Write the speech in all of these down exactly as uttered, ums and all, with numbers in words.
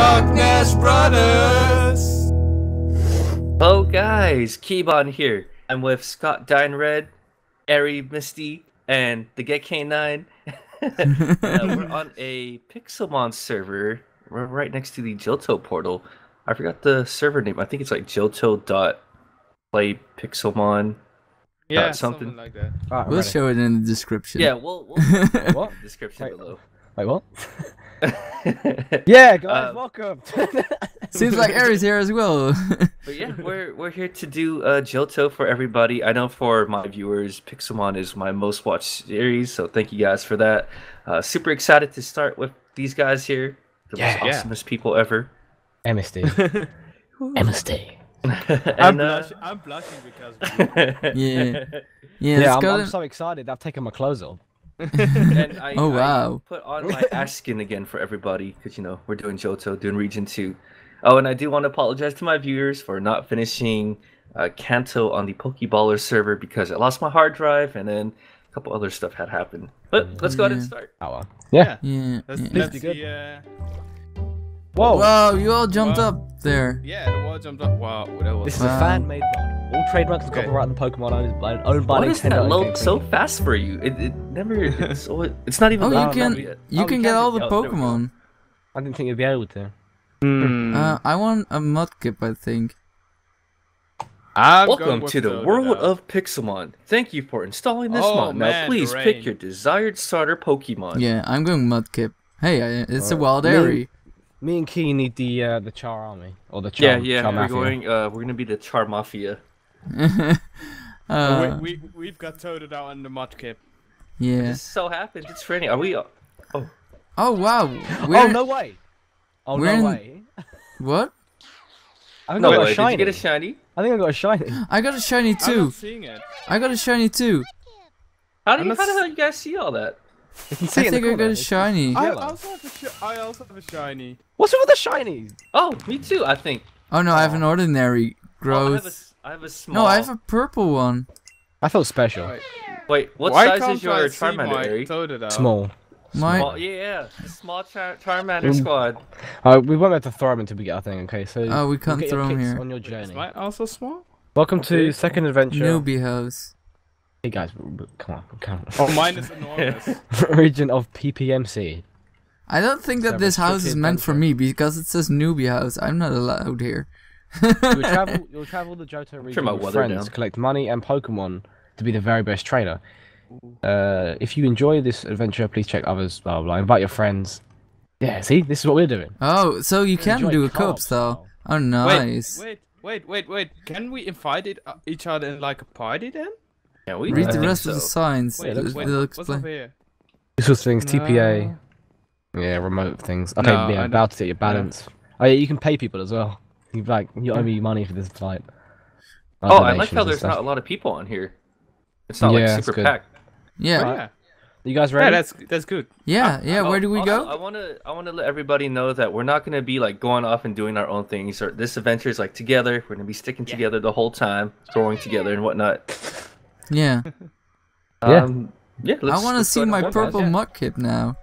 Lochtness Brothers! Oh guys, K three ybon here. I'm with Scotdinehell, Airy Misty, and the Get K nine. uh, we're on a Pixelmon server. We're right next to the Johto portal. I forgot the server name. I think it's like Johto dot play Pixelmon. Yeah, something. something like that. Right, we'll show it in the description. Yeah, we'll, we'll what? description wait, below. Wait, what? Yeah, guys, um, welcome. Seems like Aries here as well. But yeah, we're we're here to do uh, Johto for everybody. I know for my viewers, Pixelmon is my most watched series, so thank you guys for that. Uh, super excited to start with these guys here, the yeah, most yeah. awesomest people ever. M S D. M S D. and, I'm, blushing, uh... I'm blushing because of you. Yeah, yeah, yeah I'm, I'm so excited. I've taken my clothes off. And I, oh wow! I put on my ash skin again for everybody because you know we're doing Johto, doing Region Two. Oh, and I do want to apologize to my viewers for not finishing uh, Kanto on the Pokeballer server because I lost my hard drive and then a couple other stuff had happened. But let's go yeah. ahead and start. Oh well. Yeah. Yeah. That's, yeah. that's good. The, uh... Whoa! Wow! You all jumped Whoa. up there. Yeah, the wall jumped up. Wow! That was this wow. is a fan-made mod. All trademarks, okay. copyright, and Pokemon owned, owned by Nintendo. Why is that load so fast for you? It, it never. It's, always, it's not even. Oh, loud you can. Yet. You oh, can get all the oh, Pokemon. I didn't think you'd be able to. Hmm. Uh, I want a Mudkip, I think. I'm Welcome to the world now. of Pixelmon. Thank you for installing this oh, mod. Man, now please rain. pick your desired starter Pokemon. Yeah, I'm going Mudkip. Hey, it's all a wild Airy. Me and Key need the uh, the Char Army or the Char. Yeah, yeah. Char we're Mafia. going. Uh, we're gonna be the Char Mafia. uh, we, we we've got Toaded out on the Mudkip. Yeah. It just so happens it's raining. Are we? Oh. Oh wow. We're... Oh no way. Oh we're no in... way. What? I think no I got way. a shiny. Did you get a shiny? I think I got a shiny. I got a shiny too. I'm not seeing it. I got a shiny too. How do you, not... how the hell you guys see all that? I think I got a shiny. I also, have a sh I also have a shiny. What's with the shinies? Oh, me too, I think. Oh no, I have an ordinary growth. Oh, I, have a, I have a small. No, I have a purple one. I feel special. Right. Wait, what Why size is your Charmander? Small. My... Small. Yeah, yeah. Small Char Charmander squad. Uh, we won't have to throw him until we get our thing, okay? So oh, we can't we'll throw him here. On your journey. Is mine also small? Welcome okay. to second adventure. Newbie House. Hey guys, come on, come on. Oh, mine is enormous. Region of P P M C. I don't think that this house is meant for me because it says Newbie House. I'm not allowed here. You'll travel, you'll travel the Johto region with friends, collect money and Pokemon to be the very best trainer. Uh, if you enjoy this adventure, please check others, blah, blah, blah. Invite your friends. Yeah, see? This is what we're doing. Oh, so you can do a co-op style. Oh, nice. Wait, wait, wait, wait. Can we invite it, uh, each other in like a party then? Yeah, we Read the rest so. of the signs. Wait, wait, what's up here? Visual things, no. T P A. Yeah, remote things. Okay, no, yeah, about it, your balance. No. Oh yeah, you can pay people as well. You like you owe me money for this flight. Our oh, I like how there's not a lot of people on here. It's not yeah, like super packed. Yeah. Right. yeah. You guys ready? Yeah, that's that's good. Yeah, yeah. Where do we also, go? I wanna I wanna let everybody know that we're not gonna be like going off and doing our own things. Or this adventure is like together. We're gonna be sticking yeah. together the whole time, throwing together and whatnot. Yeah. Um, yeah. yeah I want to see my purple Mudkip now.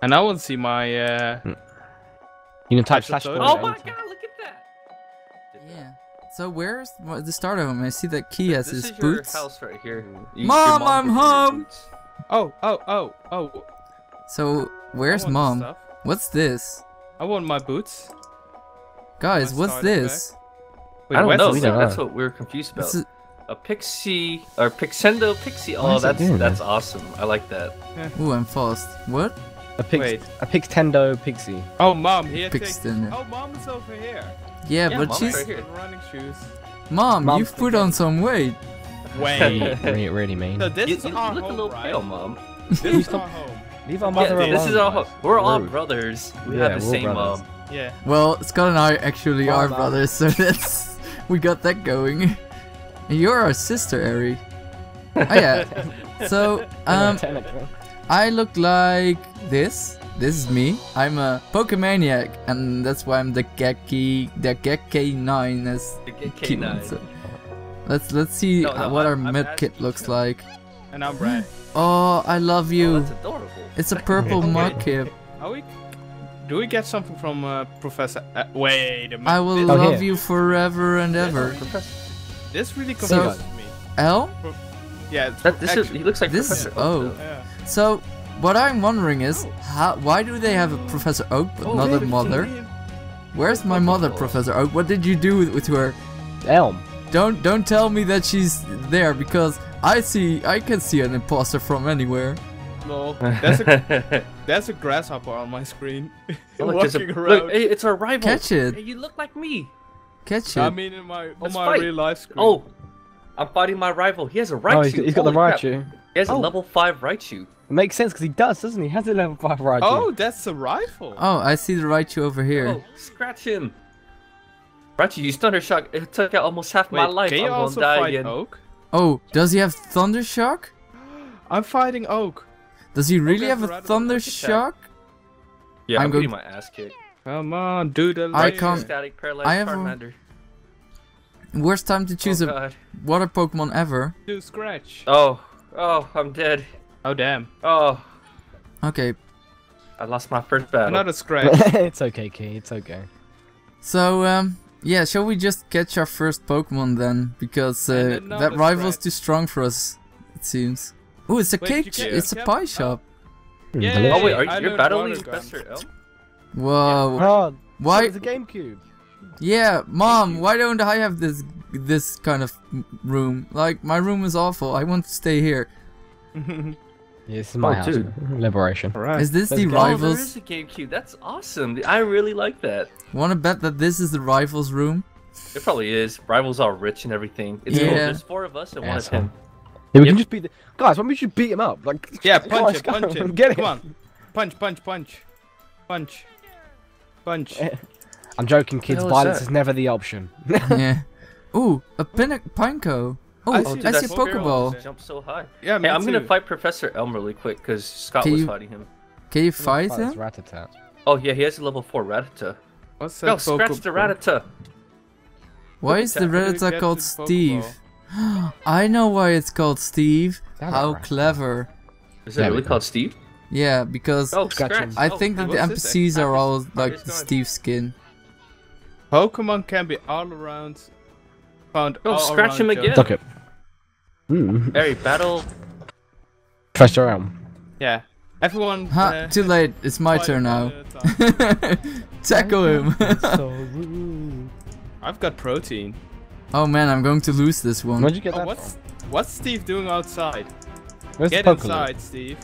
And I want to see my. Uh... You can type slash. Oh my god! Look at that. Yeah. So where's the start of him? I see that Key has his boots. This is your house right here. Mom, I'm home. Oh, oh, oh, oh. So where's Mom? What's this? I want my boots. Guys, what's this? I don't know. That's what we were confused about. A pixie or pixendo pixie. Oh, that's that's awesome. I like that. Yeah. Ooh, I'm fast. What? A pix Wait. a pixtendo pixie. Oh, Mom here. Pixtendo. Oh, Mom is over here. Yeah, yeah but she's right here. running shoes. Mom, Mom's you've put on some weight. Wait. Really, really mean. So this you, is you our look home, a little right? pale, Mom. This is our home. Leave our mother yeah, alone. This is our home. We're all brothers. We yeah, have the same brothers. mom. Yeah. Well, Scott and I actually well, are mom. brothers, so that's we got that going. You're our sister, Airy. Oh yeah. So um, I look like this. This is me. I'm a Pokemaniac, and that's why I'm the Gekki, the Gekki nine as. The Gekki nine. So let's let's see no, no, what I'm, our Mudkip looks too. like. And I'm Brad. Oh, I love you. Oh, that's adorable. It's a purple Mudkip. Are we? Do we get something from uh, Professor? Uh, wait a minute. I will oh, love here. you forever and ever. This really confuses so, me. Elm? Yeah. It's that, this is, he looks like this Professor Oak. Yeah. So, what I'm wondering is, oh. how, why do they have a Professor Oak but oh, not a mother? Where's my mother, Professor Oak? What did you do with, with her? Elm. Don't don't tell me that she's there because I see I can see an imposter from anywhere. No, that's a that's a grasshopper on my screen. Look, walking a, around. Look, hey, it's our rival. Catch it. Hey, you look like me. Catch it. I mean, in my on my real life screen. Oh, I'm fighting my rival. He has a Raichu. Oh, he's, he's got Holy the Raichu. Crap. He has oh. a level five Raichu. It makes sense because he does, doesn't he? He has a level five Raichu. Oh, that's the rifle. Oh, I see the Raichu over here. Oh, scratch him. Raichu used Thundershock. It took out almost half Wait, my life. Can you I'm also die fight again. Oak? Oh, does he have Thundershock? I'm fighting Oak. Does he really okay, have a Thundershock? Yeah, I'm, I'm going my ass kick. Come on, dude. I can't. Static, paralyzed, I have Charmander. A... Worst time to choose oh, a water Pokemon ever. Do scratch. Oh, oh, I'm dead. Oh damn. Oh. Okay. I lost my first battle. Not a scratch. It's okay, Key. It's okay. So um, yeah, shall we just catch our first Pokemon then? Because uh, that rival's too strong for us, it seems. Oh, it's a wait, cake. It's a pie shop. Oh, yeah. Oh wait, are you you're battling Professor Elm? Whoa. Oh, why? It's a GameCube. Yeah, Mom. GameCube. Why don't I have this this kind of room? Like my room is awful. I want to stay here. Yeah, this is my oh, house. Dude. Liberation. Right. Is this Let's the go. Rivals? Oh, there is a GameCube. That's awesome. I really like that. Want to bet that this is the Rivals room? It probably is. Rivals are rich and everything. It's yeah. cool. There's four of us and yeah, one of him. Yeah, we yep. can just beat the guys. Why don't we just beat him up? Like yeah, punch him, punch him. Get him. Come on, punch, punch, punch, punch, punch. I'm joking, kids. Violence is never the option. Yeah. Ooh, a pin pinko. Oh, I see, I see a Pokeball. Jump so high. Yeah, hey, I'm too. gonna fight Professor Elm really quick because Scott can was you, fighting him. Can you fight him? Rattata. Oh yeah, he has a level four Rattata. What's that? No, scratch the Rattata. Why is the Rattata called Steve? I know why it's called Steve. That's How right. clever. Is it yeah, really called Steve? Yeah, because oh, I think oh, that the N P Cs are all like Steve's skin. Pokemon can be all around. Found oh, all scratch around him again. Duck it. Mm. Airy battle. Professor Elm. Yeah. Everyone. Ha, uh, too late. It's my turn now. Tackle him. So I've got protein. Oh man, I'm going to lose this one. Where'd you get that oh, what's, from? What's Steve doing outside? Where's get inside, Steve.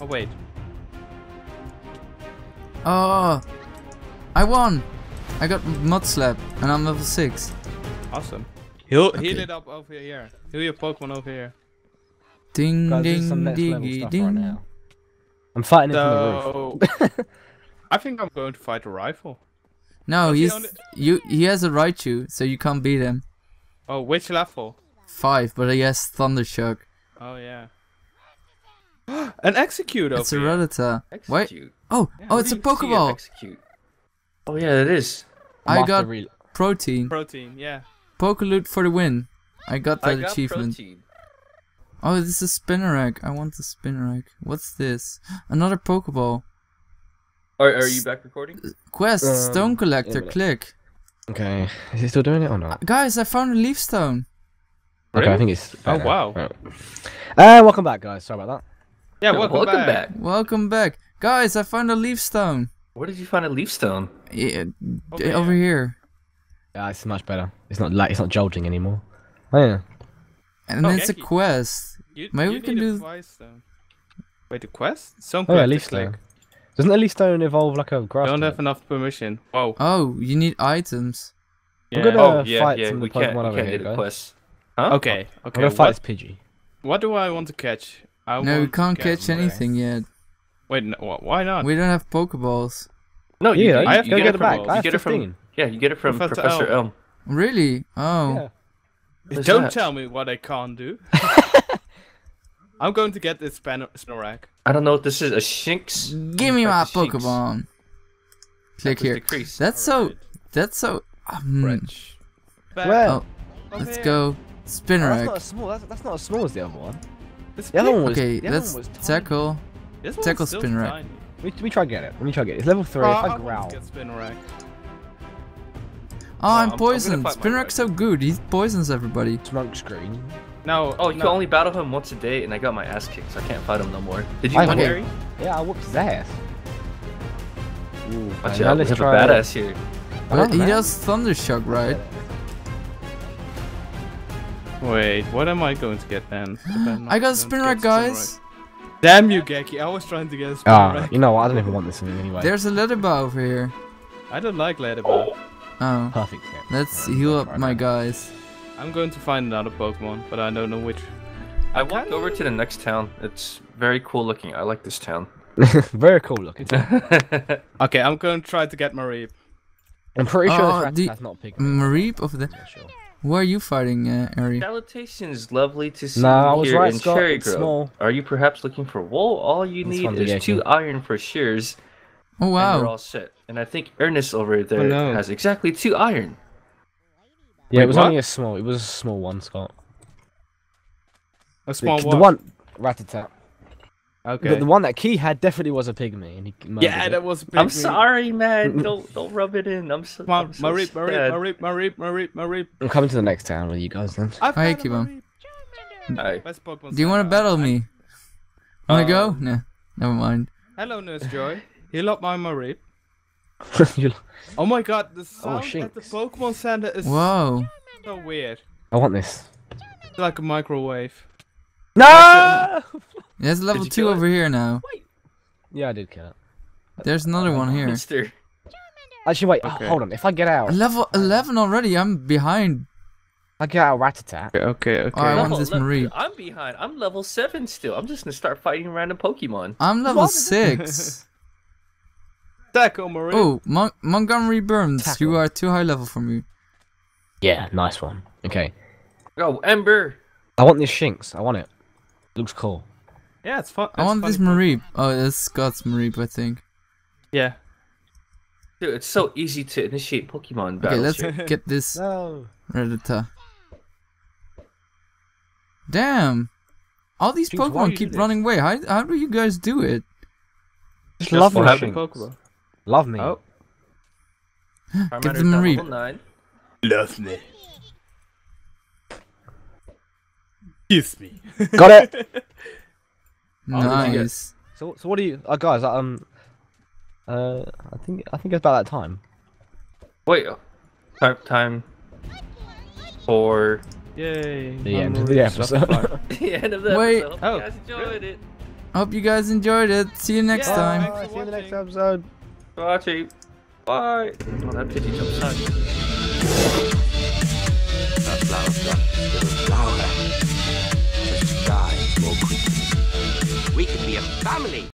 Oh wait. Oh, I won. I got Mud Slap, and I'm level six. Awesome. Heal, okay. heal it up over here. Heal your Pokemon over here. Ding God, ding diggy ding. Right now. I'm fighting so, it from the roof. I think I'm going to fight a rifle. No, he's you. He has a Raichu, so you can't beat him. Oh, which level? Five, but he has Thundershock. Oh yeah. An execute. It's a Rattata. Wait. Oh, yeah, oh, it's a Pokeball. Execute. Oh yeah, it is. I got protein. Protein, yeah. Pokaloot for the win. I got that I got achievement. Protein. Oh, this is Spinarak. I want the Spinarak. What's this? Another Pokeball. Are, are you back recording? Quest, um, Stone Collector, yeah, click. Okay, is he still doing it or not? Uh, guys, I found a leaf stone. Really? Okay, I think it's... Oh, okay. Wow. Right. Uh, welcome back, guys. Sorry about that. Yeah, welcome, welcome back. back. Welcome back. Guys, I found a leaf stone. Where did you find a leaf stone? Yeah, okay. Over here. Yeah, it's much better. It's not like it's not jolting anymore. Oh, yeah. And oh, it's Gekki. a quest. You, Maybe you we can do... Stone. Wait, a quest? Stone Collector, oh, yeah, leaf click. Stone. Doesn't a leaf stone evolve like a grass? Don't have it? enough permission. Oh. Oh, you need items. Yeah. I'm gonna oh, yeah, fight yeah. some we Pokemon over here, guys. Huh? Okay. Okay. I'm gonna what? fight this Pidgey. What do I want to catch? I no, we can't catch anything yet. Wait, no, why not? We don't have Pokeballs. No, you. Yeah, you, I have to get, get it back. I have you get it from. Yeah, you get it from Professor, Professor Elm. Elm. Really? Oh. Yeah. Don't that? tell me what I can't do. I'm going to get this Spinarak. I don't know what this is, a Shinx? Give me my Pokemon. Click here. Decreased. That's All so... Right. That's so... Um, French. Oh, let's here. go. Spinarak. Oh, that's not as small, that's, that's not as small as the other one. The other one was, okay, the other let's one was tackle. This tackle Spinarak. Let me try get it. Let me try get it. It's level three. Uh, if I growl. Get Spinarak. Oh, I'm, I'm poisoned. Spinarak's so good. He poisons everybody. Drunk screen. No. Oh, you no. can only battle him once a day, and I got my ass kicked, so I can't fight him no more. Did you win, Airy? Yeah, I whooped his ass. Ooh, watch out, let's have a badass here. But he does Thundershock, right? Wait, what am I going to get then? I got a Spinarak, guys! Damn you, Gekki, I was trying to get a Spinarak. Uh, you know what, I don't even want this thing anyway. There's a Lederba over here. I don't like Lederba. Oh. Perfect. Yeah. Let's heal up my guys. I'm going to find another Pokemon, but I don't know which. I walked over to the next town. It's very cool looking. I like this town. Very cool looking. Okay, I'm going to try to get Mareep. I'm pretty sure uh, the that's not Pigment. Mareep of the... Where are you fighting, uh, Airy? Salutation is lovely to see no, here right, in Scott, Cherry Grove. Small. Are you perhaps looking for wool? All you it's need is two iron for shears. Oh wow! And we're all set. And I think Ernest over there oh, no. has exactly two iron. Yeah, Wait, it was what? only a small. It was a small one, Scott. A small the, one. The one Rattata. Okay. The, the one that Key had definitely was a pygmy, and he yeah, it. that was a pygmy. I'm sorry, man. don't don't rub it in. I'm so, on, I'm so Mareep, sad. Mareep, Mareep, Mareep, Mareep. I'm coming to the next town with you guys then. Hi, right, K three bon. Hi. Do you want to battle me? Wanna um, go? No, never mind. Hello, Nurse Joy. Heal up my Mareep. Oh my God, the sound oh, at the Pokemon Center is Whoa. so weird. I want this. It's like a microwave. No! There's level two over it? here now. Wait. Yeah, I did kill it. There's another one here. Monster. Actually, wait. Okay. Oh, hold on. If I get out. Level eleven already. I'm behind. I get out Rattata. Okay, okay. okay. Oh, I level want this Marie. I'm behind. I'm level seven still. I'm just gonna start fighting random Pokemon. I'm level what? six. Tackle Marie. Oh, Mon Montgomery Burns. Tackle. You are too high level for me. Yeah, nice one. Okay. Go, Ember. I want this Shinx. I want it. Looks cool. Yeah, it's fun. I want this Mareep. Oh, that's Scott's Mareep, I think. Yeah. Dude, it's so easy to initiate Pokemon battles. Okay, let's get this no. Rattata. Damn. All these Shinx, Pokemon keep running away. How, how do you guys do it? Just love me, Pokemon. Love me. Oh. Get the Mareep. Love me. Kiss me. Got it. Nice. So, so what do you, uh, guys? Um, uh, I think I think it's about that time. Wait, time time for yay the end of the episode. the end of the Wait. episode. Hope you guys enjoyed it. Hope you guys enjoyed it. See you next yeah, time. Bye. See you in the next episode. Bye, Chief. Bye. Oh, that pity jumps out. That flower's done. Flower. We can be a family!